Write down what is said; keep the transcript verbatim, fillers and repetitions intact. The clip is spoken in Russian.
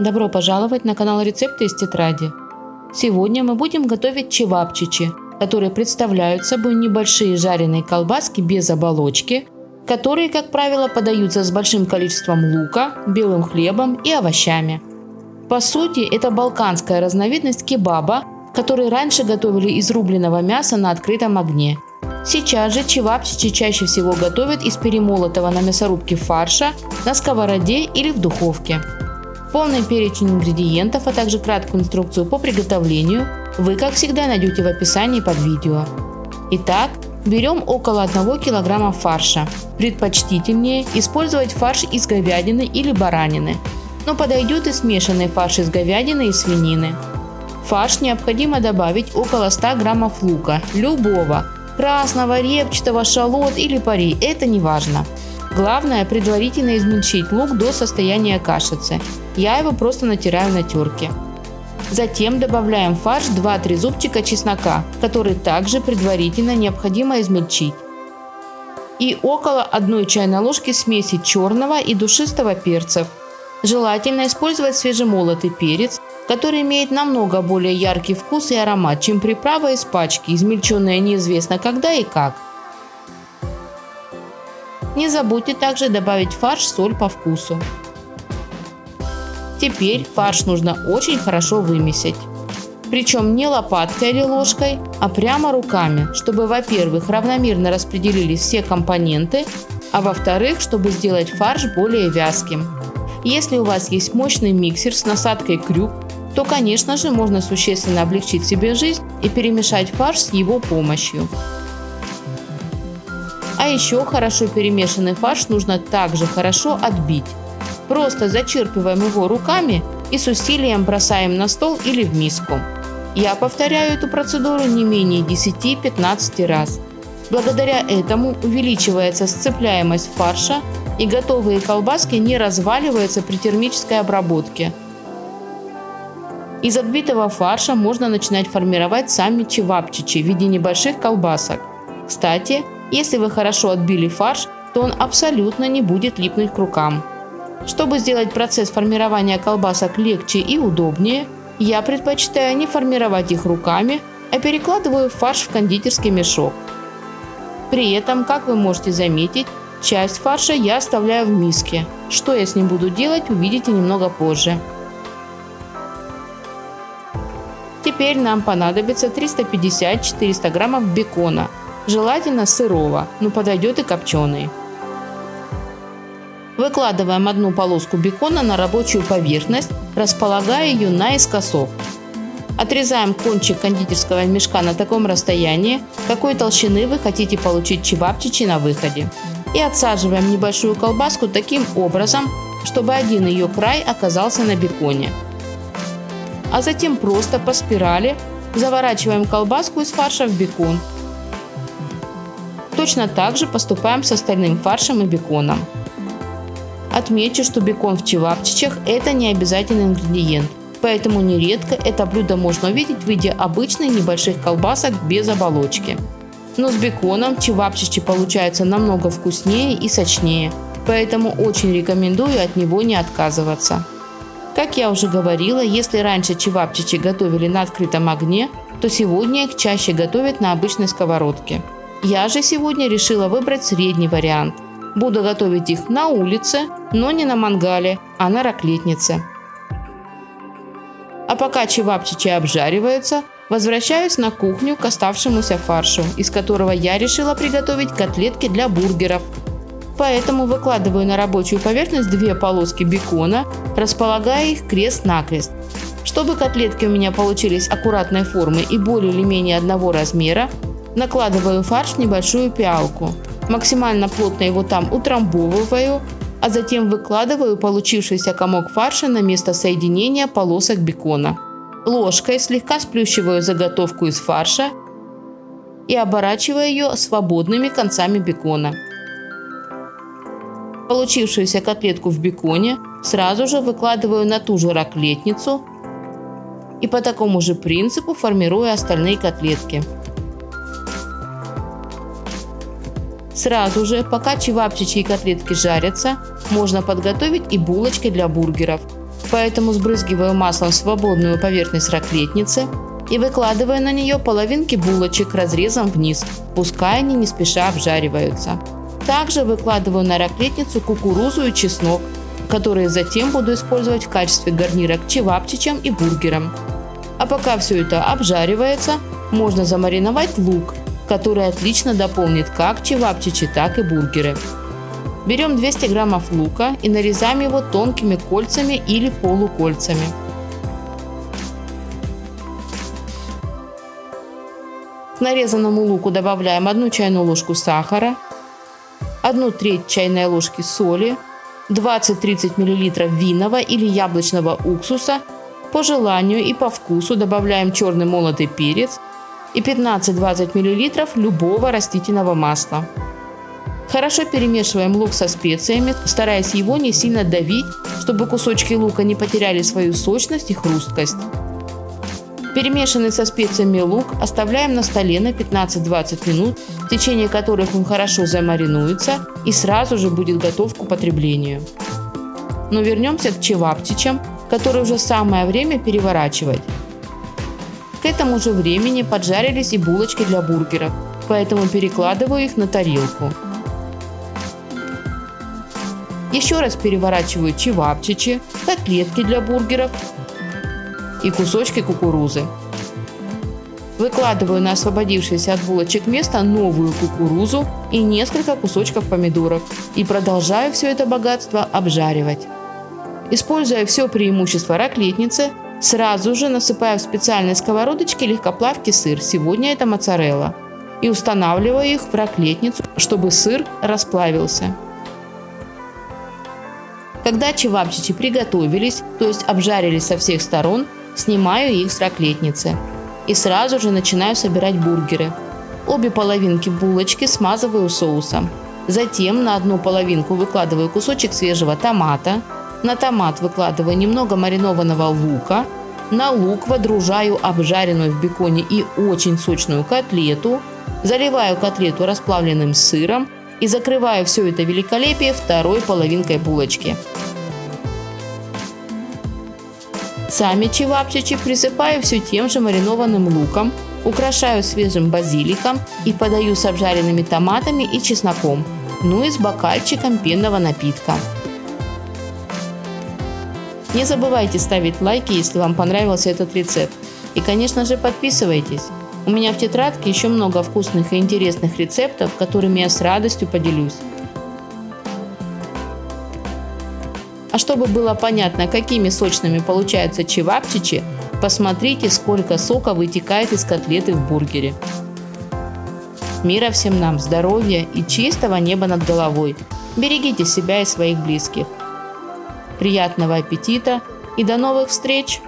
Добро пожаловать на канал Рецепты из тетради. Сегодня мы будем готовить чевапчичи, которые представляют собой небольшие жареные колбаски без оболочки, которые, как правило, подаются с большим количеством лука, белым хлебом и овощами. По сути, это балканская разновидность кебаба, который раньше готовили из рубленого мяса на открытом огне. Сейчас же чевапчичи чаще всего готовят из перемолотого на мясорубке фарша, на сковороде или в духовке. Полный перечень ингредиентов, а также краткую инструкцию по приготовлению вы, как всегда, найдете в описании под видео. Итак, берем около одного килограмма фарша. Предпочтительнее использовать фарш из говядины или баранины, но подойдет и смешанный фарш из говядины и свинины. В фарш необходимо добавить около ста граммов лука, любого, красного, репчатого, шалот или пари, это не важно. Главное, предварительно измельчить лук до состояния кашицы, я его просто натираю на терке. Затем добавляем в фарш два-три зубчика чеснока, который также предварительно необходимо измельчить. И около одной чайной ложки смеси черного и душистого перцев. Желательно использовать свежемолотый перец, который имеет намного более яркий вкус и аромат, чем приправа из пачки, измельченная неизвестно когда и как. Не забудьте также добавить в фарш соль по вкусу. Теперь фарш нужно очень хорошо вымесить. Причем не лопаткой или ложкой, а прямо руками, чтобы, во-первых, равномерно распределились все компоненты, а во-вторых, чтобы сделать фарш более вязким. Если у вас есть мощный миксер с насадкой крюк, то, конечно же, можно существенно облегчить себе жизнь и перемешать фарш с его помощью. А еще хорошо перемешанный фарш нужно также хорошо отбить. Просто зачерпываем его руками и с усилием бросаем на стол или в миску. Я повторяю эту процедуру не менее десяти-пятнадцати раз. Благодаря этому увеличивается сцепляемость фарша и готовые колбаски не разваливаются при термической обработке. Из отбитого фарша можно начинать формировать сами чевапчичи в виде небольших колбасок. Кстати, если вы хорошо отбили фарш, то он абсолютно не будет липнуть к рукам. Чтобы сделать процесс формирования колбасок легче и удобнее, я предпочитаю не формировать их руками, а перекладываю фарш в кондитерский мешок. При этом, как вы можете заметить, часть фарша я оставляю в миске. Что я с ним буду делать, увидите немного позже. Теперь нам понадобится триста пятьдесят-четыреста граммов бекона, желательно сырого, но подойдет и копченый. Выкладываем одну полоску бекона на рабочую поверхность, располагая ее наискосок. Отрезаем кончик кондитерского мешка на таком расстоянии, какой толщины вы хотите получить чевапчичи на выходе. И отсаживаем небольшую колбаску таким образом, чтобы один ее край оказался на беконе. А затем просто по спирали заворачиваем колбаску из фарша в бекон. Точно так же поступаем с остальным фаршем и беконом. Отмечу, что бекон в чевапчичах – это не обязательный ингредиент, поэтому нередко это блюдо можно увидеть в виде обычных небольших колбасок без оболочки. Но с беконом чевапчичи получаются намного вкуснее и сочнее, поэтому очень рекомендую от него не отказываться. Как я уже говорила, если раньше чевапчичи готовили на открытом огне, то сегодня их чаще готовят на обычной сковородке. Я же сегодня решила выбрать средний вариант. Буду готовить их на улице, но не на мангале, а на раклетнице. А пока чевапчичи обжариваются, возвращаюсь на кухню к оставшемуся фаршу, из которого я решила приготовить котлетки для бургеров. Поэтому выкладываю на рабочую поверхность две полоски бекона, располагая их крест-накрест. Чтобы котлетки у меня получились аккуратной формы и более или менее одного размера, накладываю фарш в небольшую пиалку. Максимально плотно его там утрамбовываю, а затем выкладываю получившийся комок фарша на место соединения полосок бекона. Ложкой слегка сплющиваю заготовку из фарша и оборачиваю ее свободными концами бекона. Получившуюся котлетку в беконе сразу же выкладываю на ту же раклетницу и по такому же принципу формирую остальные котлетки. Сразу же, пока чевапчичи и котлетки жарятся, можно подготовить и булочки для бургеров. Поэтому сбрызгиваю маслом свободную поверхность раклетницы и выкладываю на нее половинки булочек разрезом вниз, пускай они не спеша обжариваются. Также выкладываю на раклетницу кукурузу и чеснок, которые затем буду использовать в качестве гарнира к чевапчичам и бургерам. А пока все это обжаривается, можно замариновать лук, который отлично дополнит как чевапчичи, так и бургеры. Берем двести граммов лука и нарезаем его тонкими кольцами или полукольцами. К нарезанному луку добавляем одну чайную ложку сахара, одну треть чайной ложки соли, двадцать-тридцать миллилитров винного или яблочного уксуса. По желанию и по вкусу добавляем черный молотый перец и пятнадцать-двадцать миллилитров любого растительного масла. Хорошо перемешиваем лук со специями, стараясь его не сильно давить, чтобы кусочки лука не потеряли свою сочность и хрусткость. Перемешанный со специями лук оставляем на столе на пятнадцать-двадцать минут, в течение которых он хорошо замаринуется и сразу же будет готов к употреблению. Но вернемся к чевапчичам, которые уже самое время переворачивать. К этому же времени поджарились и булочки для бургеров, поэтому перекладываю их на тарелку. Еще раз переворачиваю чевапчичи, котлетки для бургеров и кусочки кукурузы. Выкладываю на освободившееся от булочек место новую кукурузу и несколько кусочков помидоров и продолжаю все это богатство обжаривать. Используя все преимущество раклетницы, сразу же насыпаю в специальной сковородочке легкоплавкий сыр, сегодня это моцарелла, и устанавливаю их в раклетницу, чтобы сыр расплавился. Когда чевапчичи приготовились, то есть обжарились со всех сторон, снимаю их с раклетницы и сразу же начинаю собирать бургеры. Обе половинки булочки смазываю соусом. Затем на одну половинку выкладываю кусочек свежего томата, на томат выкладываю немного маринованного лука, на лук водружаю обжаренную в беконе и очень сочную котлету, заливаю котлету расплавленным сыром и закрываю все это великолепие второй половинкой булочки. Сами чевапчичи присыпаю все тем же маринованным луком, украшаю свежим базиликом и подаю с обжаренными томатами и чесноком, ну и с бокальчиком пенного напитка. Не забывайте ставить лайки, если вам понравился этот рецепт. И, конечно же, подписывайтесь. У меня в тетрадке еще много вкусных и интересных рецептов, которыми я с радостью поделюсь. А чтобы было понятно, какими сочными получаются чевапчичи, посмотрите, сколько сока вытекает из котлеты в бургере. Мира всем нам, здоровья и чистого неба над головой. Берегите себя и своих близких. Приятного аппетита и до новых встреч!